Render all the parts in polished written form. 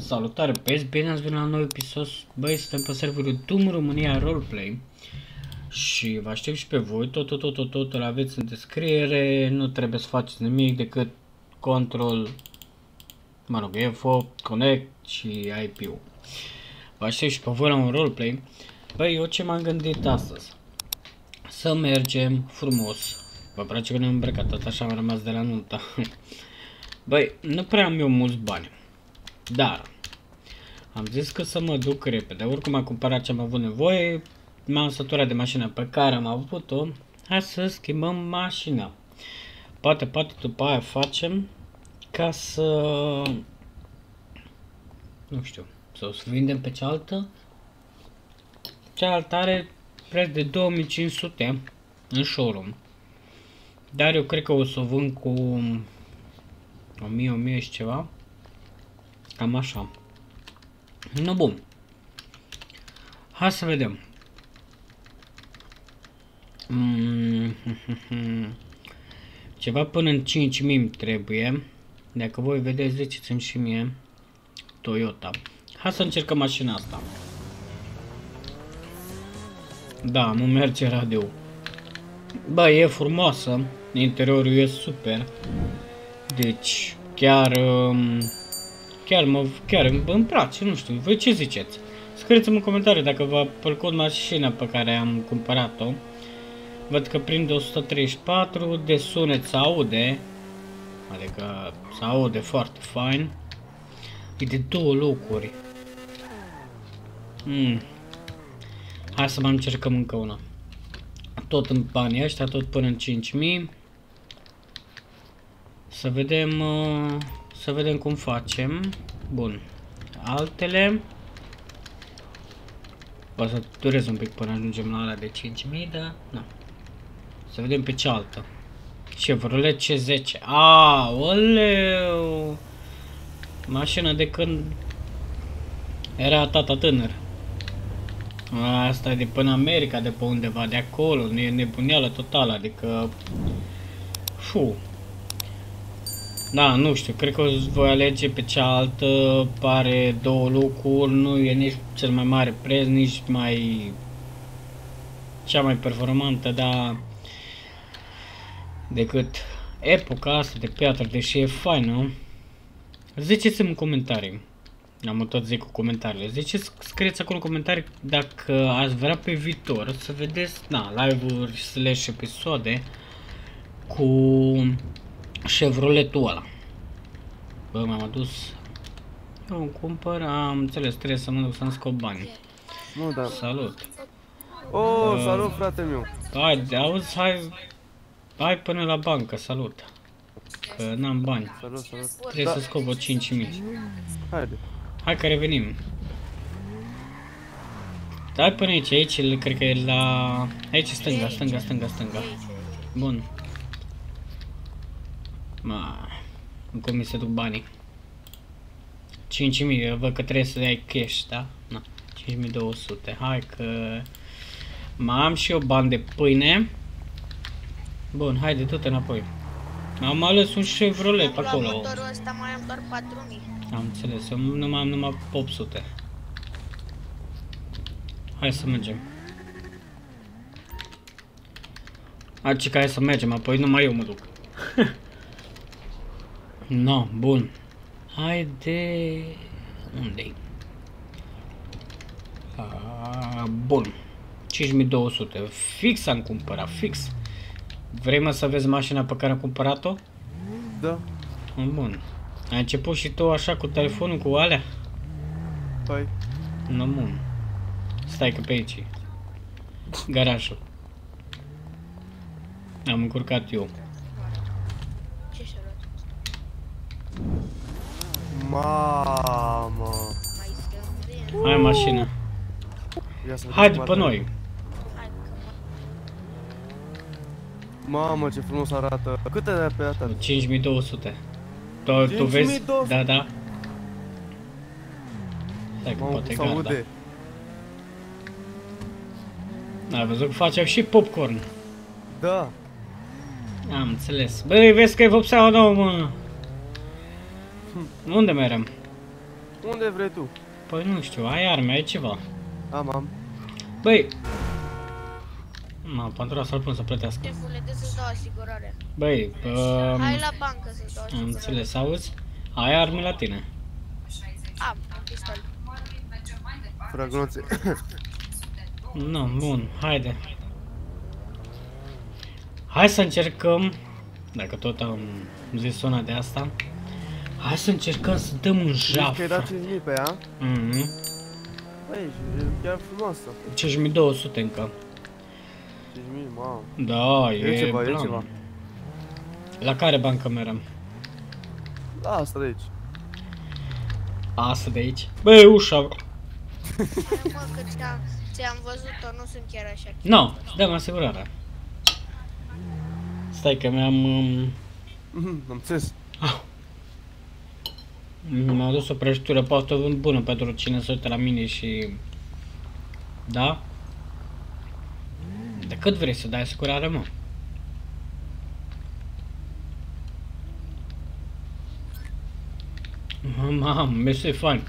Salutare, băieți, bine ați venit la un nou episod. Băi, suntem pe serverul Doom România Roleplay și vă aștept și pe voi. Totul aveți în descriere, nu trebuie să faceți nimic decât control, F8, connect și IP-ul. Vă aștept și pe voi la un roleplay. Băi, eu ce m-am gândit astăzi? Să mergem frumos. Vă place că ne-am îmbrăcat, tot așa am rămas de la nunta. Băi, nu prea am eu mulți bani, dar am zis că să mă duc repede. Oricum am cumpărat ce am avut nevoie, m-am săturat de mașina pe care am avut-o. Hai să schimbăm mașina. Poate după aia facem ca să, nu știu, să o vindem pe cealaltă. Cealaltă are preț de 2500 în showroom, dar eu cred că o să o vând cu 1000 și ceva. Cam așa. Nu, bun. Hai să vedem. Ceva până în 5.000 îmi trebuie. Dacă voi vedeți, ziceți-mi și mie. Toyota. Hai să încercăm mașina asta. Da, nu merge radio. Bă, e frumoasă. Interiorul e super. Deci, chiar îmi place, nu știu, voi ce ziceți? Scrieți-mi în comentariu dacă v-a plăcut mașina pe care am cumpărat-o. Văd că prinde 134, de sunet se aude, adică se aude foarte fain. E de două locuri. Hai să mai încercăm încă una. Tot în banii ăștia, tot până în 5.000. Să vedem, cum facem. Bun. Altele. O să durez un pic până ajungem la alea de 5.000, dar nu. Să vedem pe cealaltă. Chevrolet C10. Aoleu! Mașina de când era tata tânăr. Asta e de până America, de pe undeva de acolo. Nu e nebuneală totală, adică... Fuh! Da, nu știu, cred că voi alege pe cealaltă, pare două locuri, nu e nici cel mai mare preț, nici mai cea mai performantă, dar decât epoca asta de piatră, deși e faină. Ziceți-mi în comentarii, am tot zic cu comentariile, ziceți, scrieți acolo în comentarii dacă ați vrea pe viitor să vedeți, na, live-uri slash episoade cu Chevroletul ăla. Bă, m-am adus. Eu îmi cumpăr, am înțeles, trebuie să mă duc să-mi scop banii. Nu, da. Salut. Oh, salut, frate meu. Hai, auzi, hai până la bancă, salut. Că n-am bani. Salut, salut. Trebuie să scop o 5.000. Haide. Hai că revenim. Hai până aici, cred că e la... Aici, stânga. Bun. Ma, cum mi se duc banii? 5.000, văd că trebuie să dai cash, da? Na, 5.200, hai că... Mai am și eu bani de pâine. Bun, haide, du-te înapoi. Am ales un Chevrolet pe acolo. La motorul ăsta mai am doar 4.000. Am înțeles, eu nu mai am numai 800. Hai să mergem. Aici, hai să mergem, apoi numai eu mă duc. No, bun. Haide... Unde-i? Bun. 5200. Fix am cumpărat, fix. Vrei, mă, să vezi mașina pe care am cumpărat-o? Da. Bun. Ai început și tu așa cu telefonul, cu alea? Păi. No, bun. Stai că pe aici. Garajul. Am încurcat eu. Mamă. Hai mașina. Hai după noi. Mamă, ce frumos arată. Câte de pe data? 5200. Tu vezi? Da, da. Stai că poate gata. Ai văzut că faceau și popcorn. Da. Am înțeles. Băi, vezi că e vopseaua nouă, mă. Unde mai eram? Unde vrei tu? Păi nu știu, ai arme, ai ceva? Am, am. Băi! Mă, Pantura să-l pun să plătească. Băi, hai la bancă să-ți dau asigurare. Am înțeles, auzi? Ai arme la tine? Am, am pistol. Frăgloțe. Nu, bun, haide. Hai să încercăm, dacă tot am zis una de asta, hai să încercăm să dăm un jaf. Deci că-i dat 5.000 pe ea? Băi, e chiar frumoasă. 5.200 încă. 5.000, mamă. Da, e ceva, e ceva. La care bancă merem? La asta de aici. Asta de aici? Băi, ușa. Mă, că ți-am văzut-o, nu sunt chiar așa. Nu, dă-mi asigurarea. Stai că mi-am... am țes. Mi-am adus o prăjitură pe autovând bună pentru cine se uită la mine și... Da? De cât vrei să dai asigurare, mă? Mamă, mi-e fain.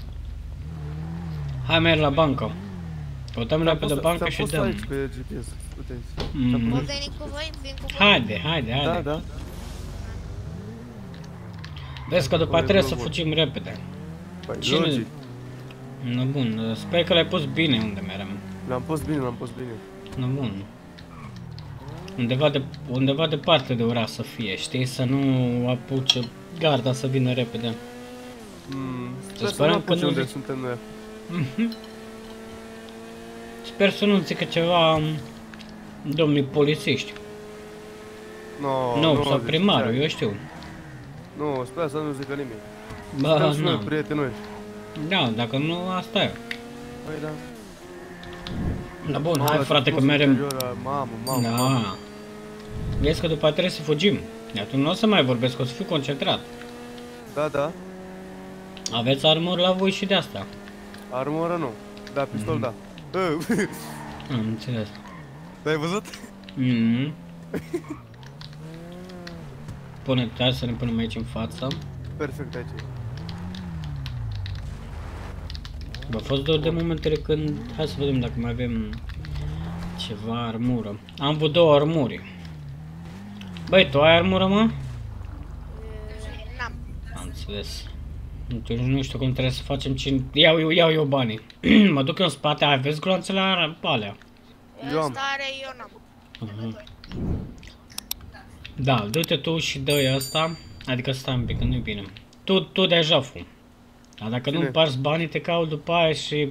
Hai, merg la bancă. Căutăm repede bancă și dăm. Aici pe GPS. Pot veni cu voi? Vin cu voi? Haide, haide, haide. Da, da. Vezi că după trebuie să fugim repede. Păi, cine... Nu, bun. Sper că l-ai pus bine unde merem. L-am pus bine, l-am pus bine. Nu, bun. Undeva departe de ura să fie, știi? Să nu apuce garda să vină repede. Să sperăm că nu unde suntem noi. Sper să nu zică ceva domnii polițiști. Nu, sau primarul, eu știu. Nu, sper să nu zică nimic. Ba, nu. Prieteni noi. Da, dacă nu, asta e. Păi da. Da, bun, hai frate că merem. Da. Vezi că după trebuie să fugim. Atunci nu o să mai vorbesc, o să fiu concentrat. Da, da. Aveți armor la voi și de asta. Armoră nu, da, pistol da. Am înțeles. L-ai văzut? Pune tare să ne punem aici în față. Perfect aici. V-a fost doar de momentele când... Hai să vedem dacă mai avem ceva armură. Am avut două armuri. Băi, tu ai armură, mă? N-am. Am înțeles. Atunci nu știu cum trebuie să facem cine... Iau eu banii. Mă duc în spate, ai vezi gloanțele alea? Ăsta are, eu n-am. Da, du-te tu și dă-i ăsta. Adică stai un pic, că nu-i bine. Tu de-ai jaful. Dar dacă nu-mi parți banii, te caut după aia și...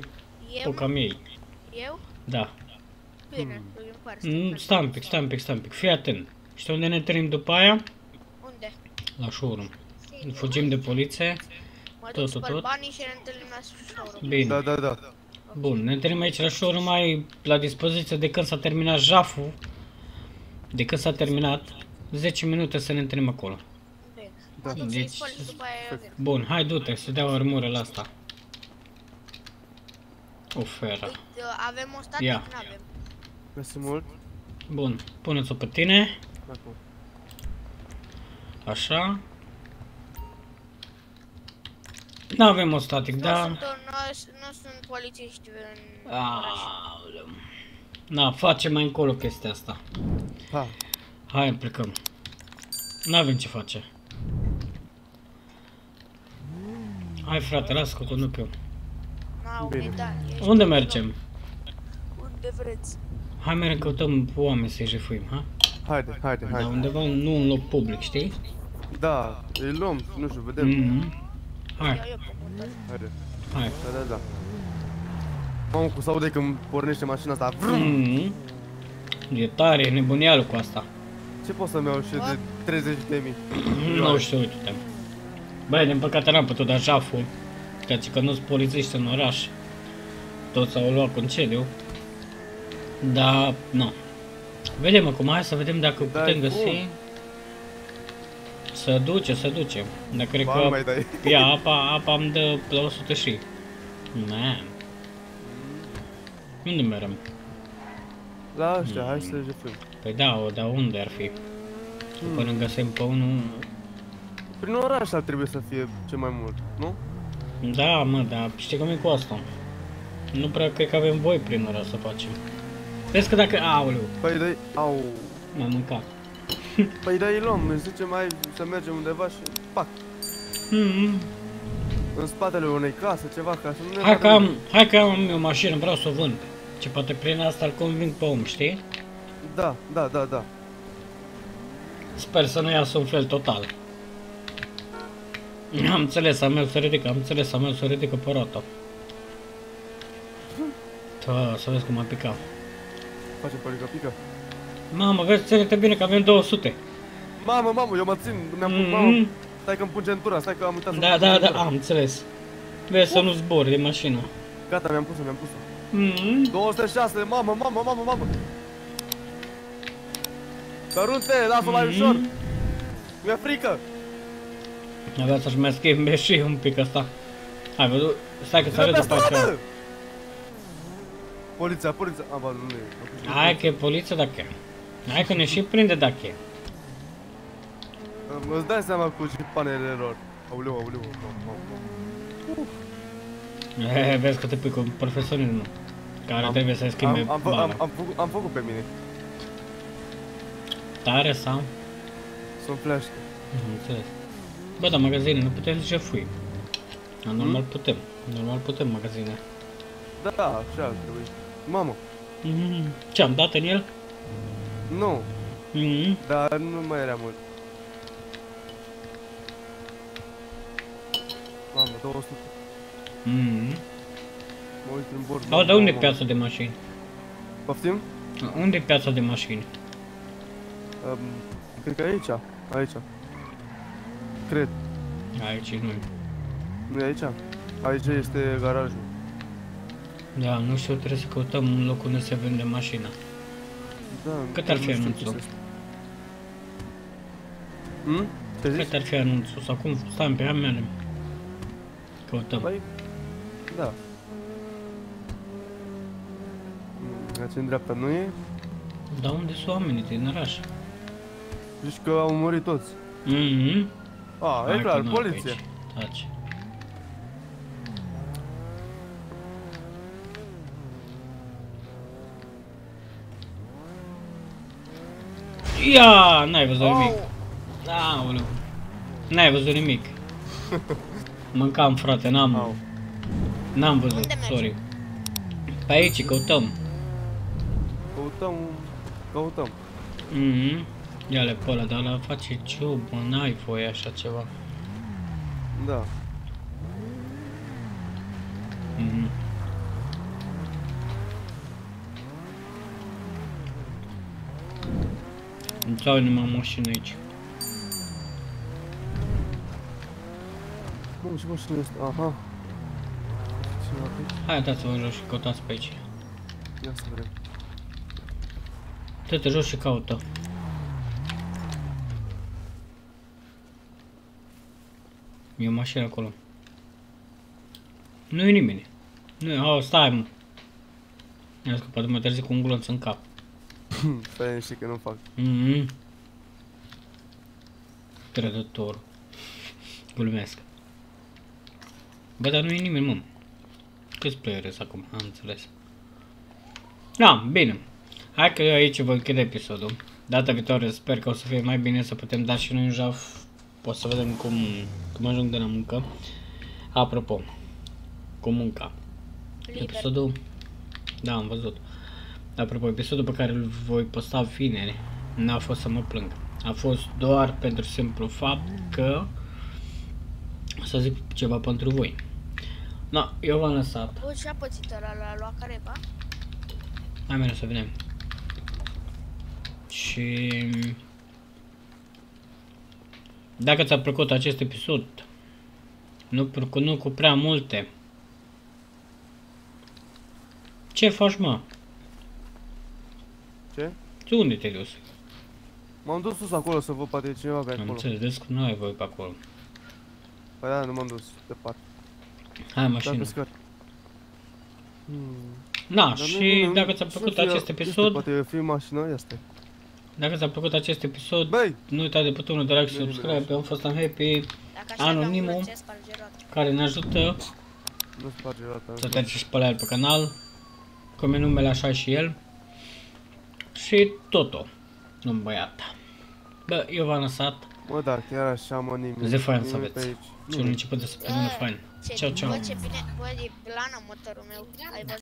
Tu cam ei. Eu? Da. Bine, tu-i împarți. Stai un pic, fii atent. Știi unde ne întâlnim după aia? Unde? La showroom. Fugim de poliție. Mă duc spăl banii și ne întâlnim la showroom. Bine. Da, da, da. Bun, ne întâlnim aici la showroom, ai la dispoziție de când s-a terminat jaful. De când s-a terminat 10 minute să ne întâlnim acolo. Deci... Bun, hai du-te, să dea o armură la asta. Oferă. Avem o static, n-avem. Mersi mult. Bun, puneți-o pe tine. Așa. N-avem o static, dar... Nu sunt polițiști în... Aoleu. Na, facem mai încolo chestia asta. Hai, plecăm. N-avem ce face. Hai frate, lasă cu conducul. Unde mergem? Unde vreți. Hai mereu căutăm oameni să-i jefuim, ha? Haide. Dar undeva nu un loc public, știi? Da, îi luăm, nu știu, vedem. Hai. Da. Mamă, cum s-aude când pornește mașina asta. E tare, e nebunialul cu asta. Ce pot să-mi iau și de 30.000? Nu știu, uite-te. Băi, din păcate n-am putut da jaful. Căci că nu-s polițiști în oraș. Toți s-au luat concediu. Dar, nu. Vedem acum, hai să vedem dacă putem găsi. Se duce. Dar cred că... Ia, apa îmi dă la 100 și... Man. Unde merem? La ăștia, hai să jefim. Păi da, dar unde ar fi? Până găsim pe unul... Prin oraș ar trebui să fie ce mai mult, nu? Da, mă, dar știi cum e cu asta? Nu prea cred că avem voi prin ora să facem. Vezi că dacă... Aoleu! Păi dă-i... Au... M-am mâncat. Păi dă-i luăm, îi zicem mai să mergem undeva și... Pac! În spatele unei case, ceva, ca să nu ne... Hai că am o mașină, vreau să o vând. Ce poate prin asta îl conving pe om, știi? Da, da, da, da. Sper să nu iasă un fel total. Am înțeles, am înțeles, am să ridică pe roata. Da, să vezi cum a picat. Face parica pică? Mamă, vezi, ține-te bine că avem 200. Mamă, mamă, eu mă țin, mi-am pus, mamă. Stai că îmi pun centura, stai că am uitat. Da, da, da, am înțeles. Vezi să nu zbori din mașină. Gata, mi-am pus-o. 206, mamă, mamă, mamă, mamă. Sărunte, las-o mai ușor. Mi-e frică. Avea să-și mai schimbe și un pic ăsta. Hai, vă duc, stai că ți arăt după aceea. Poliția, poliția, am văzut, nu e. Hai că e poliția dacă e. Hai că ne și prinde dacă e. Îți dai seama cu jipanele lor. Auleu, auleu. Vezi că te pui cu profesionismul. Care trebuie să-i schimbe bani. Am făcut pe mine. Tare sau? Sunt pleașcă. Am înțeles. Bă, dar magazine, nu putem zice fui. Normal putem, magazine. Da, da, așa ar trebui. Mamă. Ce-am dat în el? Nu. Dar nu mai era mult. Mamă, 200. Mă uit prin bord. Dar unde e piața de mașini? Poftim? Unde e piața de mașini? Cred că aici, cred. Aici nu-i. Nu e aici? Aici este garajul. Da, nu știu, trebuie să căutăm un loc unde se vinde mașina. Da, cât ar fi anunțul? Cât ar fi anunțul? Sau cum? Stai pe ea mea. Căutăm. Păi, da. Aici în dreapta nu e? Dar unde sunt oamenii din oraș? Zici că au murit toți. A, e clar, poliție. Taci. Ia, n-ai văzut nimic. Aoleu. N-ai văzut nimic. Mâncam, frate, n-am văzut, sorry. Pe aici căutăm. Căutăm. Ia-le pe ăla, dar ăla face ciobă, n-ai voie așa ceva. Da. Îmi dau numai mașină aici. Bun, ce mașină este? Aha. Hai, dați-vă jos și căutați pe aici. Ia să vrem. Dă-te jos și caută. E o mașină acolo. Nu e nimeni. Nu e, stai mă. Ia că poate mă trezi cu un glonț în cap. Păi știi că nu fac. Trădător. Glumesc. Bă, dar nu e nimeni, mă. Câți player acum? Am înțeles. Da, bine. Hai că eu aici vă închid episodul. Data viitoare sper că o să fie mai bine, să putem da și noi un jaf. O să vedem cum ajung de la muncă. Apropo, cu munca. Episodul... Da, am văzut. Apropo, episodul pe care îl voi posta vineri n-a fost să mă plâng. A fost doar pentru simplu fapt că... să zic ceva pentru voi. Da, eu l-am lăsat. Ușa pățită l-a luat careva. Hai mereu să vedem. Și... dacă ți-a plăcut acest episod, nu cu prea multe. Ce faci, mă? Ce? Tu unde te-ai dus? M-am dus sus acolo să văd, poate e cineva pe acolo. Am înțeles, vezi că nu ai voie pe acolo. Păi da, nu m-am dus, departe. Hai, mașină. Na, și dacă ți-a plăcut acest episod... poate e mașină, este. Dacă ți-a plăcut acest episod, nu uita de butonul de like și subscribe. Eu am fost Unhappy, anonimul, care ne ajută să te și pe el pe canal, cum e numele așa și el. Și Toto, nu băiata. Bă, eu v-am lăsat. Bă, da, chiar așa, mă, nimic. Zi fain să aveți. Și un început de săptămână fain. Ceau, ceau. Bă, ce bine, bă, e blană motorul meu.